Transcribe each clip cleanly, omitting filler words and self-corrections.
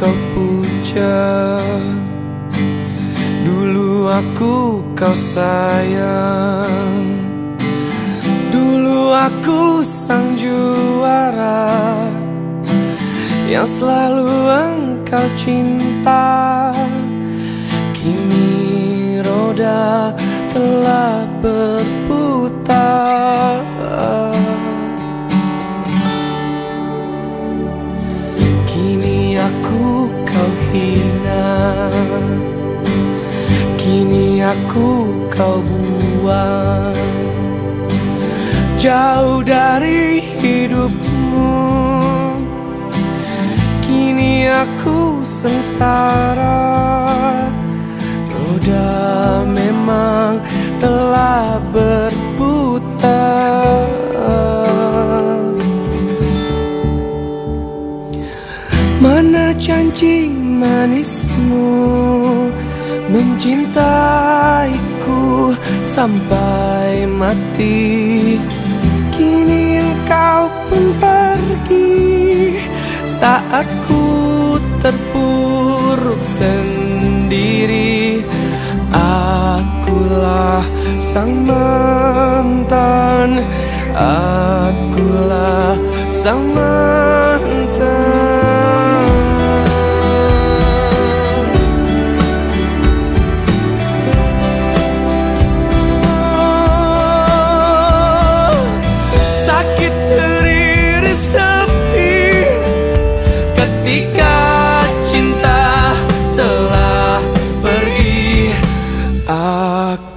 kau puja, dulu aku kau sayang. Dulu aku sang juara yang selalu engkau cinta. Kini roda telah berputar, kini aku kau hina, kini aku kau buang jauh dari hidupmu. Kini aku sengsara, roda memang telah berputar. Mana janji manismu mencintaiku sampai mati? Kini engkau pun pergi saat ku terpuruk sendiri. Akulah sang mantan, akulah sang mantan.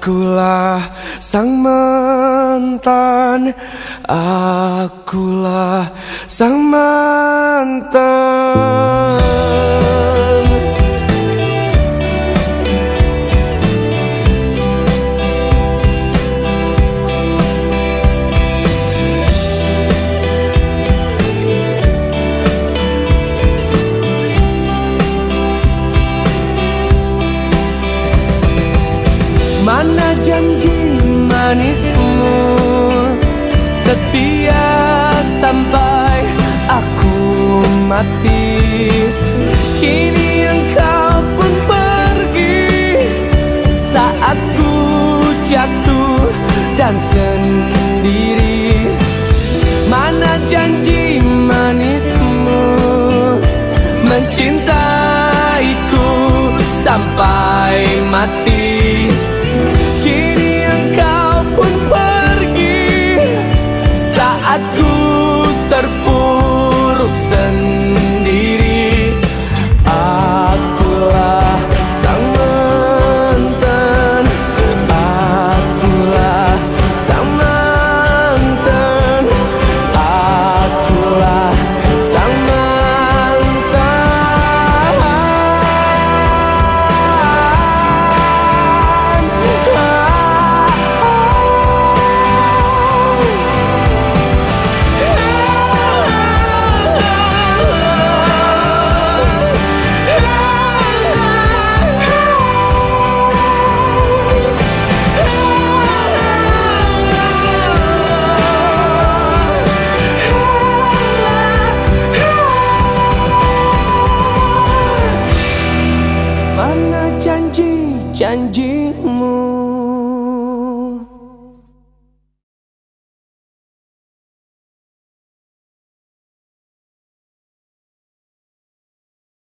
Akulah sang mantan, akulah sang mantan. Mana janji manismu setia sampai aku mati? Kini engkau pun pergi saat ku jatuh dan sendiri. Mana janji manismu mencintaiku sampai mati? Aku terpuruk sendiri. Akulah sang mantan, akulah sang mantan, akulah sang mantan. Janji